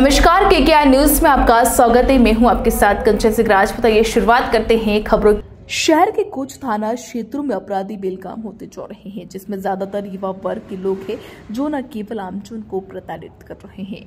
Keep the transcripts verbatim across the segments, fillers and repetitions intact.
नमस्कार, केकेआई न्यूज में आपका स्वागत है। मैं हूं आपके साथ कंचन सिंगराज। बताइए, शुरुआत करते हैं खबरों। शहर के कुछ थाना क्षेत्रों में अपराधी बेलगाम होते जा रहे हैं, जिसमें ज्यादातर युवा वर्ग के लोग हैं जो न केवल आमजन को प्रताड़ित कर रहे हैं,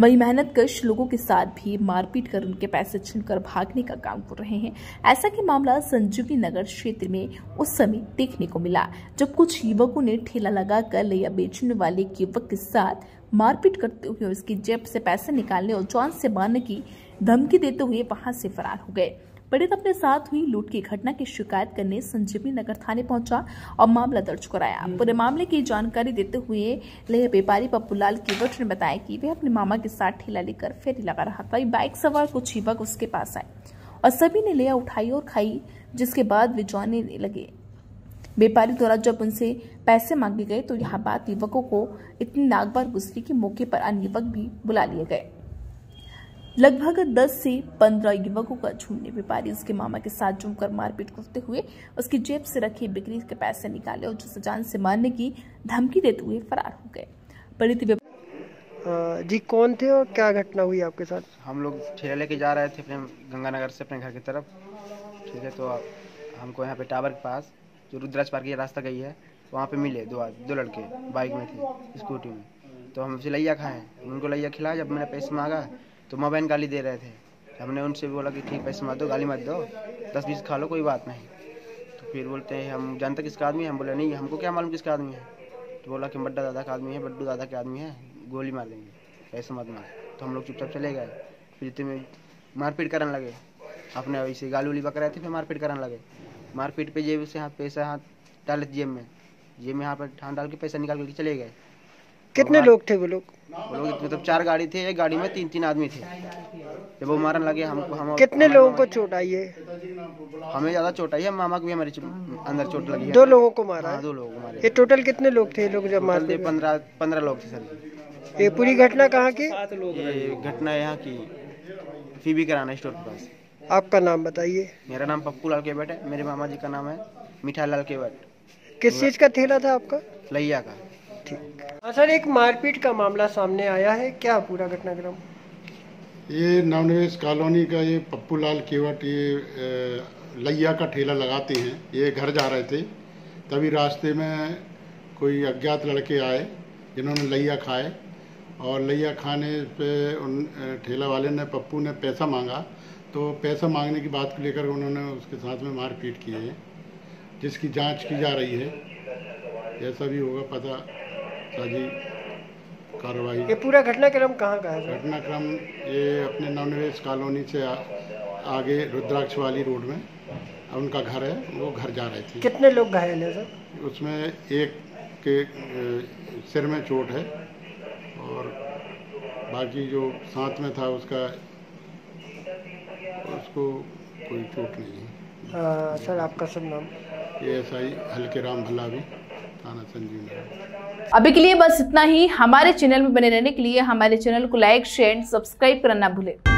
वही मेहनतकश लोगों के साथ भी मारपीट कर उनके पैसे छीनकर भागने का काम कर रहे हैं। ऐसा कि मामला संजीवनी नगर क्षेत्र में उस समय देखने को मिला, जब कुछ युवकों ने ठेला लगाकर लिया बेचने वाले युवक के साथ मारपीट करते हुए उसकी जेब से पैसे निकालने और जान से मारने की धमकी देते हुए वहां से फरार हो गए। पीड़ित अपने साथ हुई लूट की घटना की शिकायत करने संजीवनी नगर थाने पहुंचा और मामला दर्ज कराया। पूरे मामले की जानकारी देते हुए लय व्यापारी पप्पू लाल केवट ने बताया कि वह अपने मामा के साथ ठेला लेकर फेरी लगा रहा था। बाइक सवार कुछ युवक उसके पास आए और सभी ने लिया उठाई और खाई, जिसके बाद वे जाने लगे। व्यापारी द्वारा जब उनसे पैसे मांगे गए तो यह बात युवकों को इतनी नागवार गुजरी कि मौके पर अन्य युवक भी बुला लिए गए। लगभग दस से पंद्रह युवकों का झुंड व्यापारी उसके मामा के साथ जमकर मारपीट करते हुए उसकी जेब से रखे बिक्री के पैसे निकाले और जिसे जान से मारने की धमकी देते हुए फरार हो गए। पीड़ित जी कौन थे और क्या घटना हुई आपके साथ? हम लोग ठेला लेके जा रहे थे अपने गंगानगर से अपने घर की तरफ, ठीक है। तो हमको यहाँ पे टावर के पास जो रुद्रराज पार्क की रास्ता गई है वहाँ पे मिले दो दो लड़के बाइक में थे, स्कूटी में। तो हम उनसे लैया खाएँ, उनको लैया खिलाया। जब मैंने पैसे मांगा तो माँ बहन गाली दे रहे थे। हमने उनसे बोला कि ठीक, पैसे मत दो, गाली मत दो, दस बीस खा लो, कोई बात नहीं। तो फिर बोलते हैं हम जानते किसका आदमी है। हम बोले नहीं, हमको क्या मालूम किसका आदमी है। तो बोला कि बड्डा दादा का आदमी है, बड्डू दादा के आदमी है, गोली मार देंगे, पैसे मत मार। तो हम लोग चुपचाप चले गए। फिर इतने मारपीट करने लगे, अपने वैसे गाली उली पक रहे थे। फिर मारपीट करने लगे। मारपीट पे जेब से हाथ पैसा हाथ डाले जेब में, जेब में हाथ पर हाथ डाल के पैसा निकाल करके चले गए। कितने लोग थे वो लोग? वो लोग मतलब चार गाड़ी थे, एक गाड़ी में तीन तीन आदमी थे। जब वो मारने लगे हमको, हम कितने लोगों को चोट आई है? हमें ज्यादा चोट आई है, मामा को भी हमारे अंदर चोट लगी है। दो लोगों को मारा? हाँ, दो लोगों को मारा। ये टोटल कितने लोग थे लोग जब मारते? पंद्रह पंद्रह लोग थे सर। ये पूरी घटना कहाँ की? घटना यहाँ की फीबी कराना स्टोर के पास। आपका नाम बताइए। मेरा नाम पप्पू लाल केवट है। मेरे मामा जी का नाम है मीठा लाल केवट। किस चीज का ठेला था आपका? लैया का। ठीक। सर, एक मारपीट का मामला सामने आया है, क्या पूरा घटनाक्रम? ये नवनिवेश कॉलोनी का ये पप्पू लाल केवट ये लैया का ठेला लगाते हैं। ये घर जा रहे थे, तभी रास्ते में कोई अज्ञात लड़के आए जिन्होंने लैया खाए और लैया खाने पे उन ठेला वाले ने पप्पू ने पैसा मांगा। तो पैसा मांगने की बात को लेकर उन्होंने उसके साथ में मारपीट की है, जिसकी जांच की जा रही है। जैसा भी होगा पता जी कार्रवाई। ये पूरा घटनाक्रम कहाँ का है? घटनाक्रम ये अपने नवनिवेश कॉलोनी से आ, आगे रुद्राक्षवाली रोड में उनका घर है, वो घर जा रहे थे। कितने लोग घायल हैं सर? उसमें एक के सिर में चोट है और बाकी जो साथ में था उसका उसको कोई चोट नहीं है। आ, सर आपका सब नाम? ये एस आई हल्के राम भल्लावी, थाना संजीवनी नगर। अभी के लिए बस इतना ही। हमारे चैनल में बने रहने के लिए हमारे चैनल को लाइक शेयर एंड सब्सक्राइब करना ना भूलें।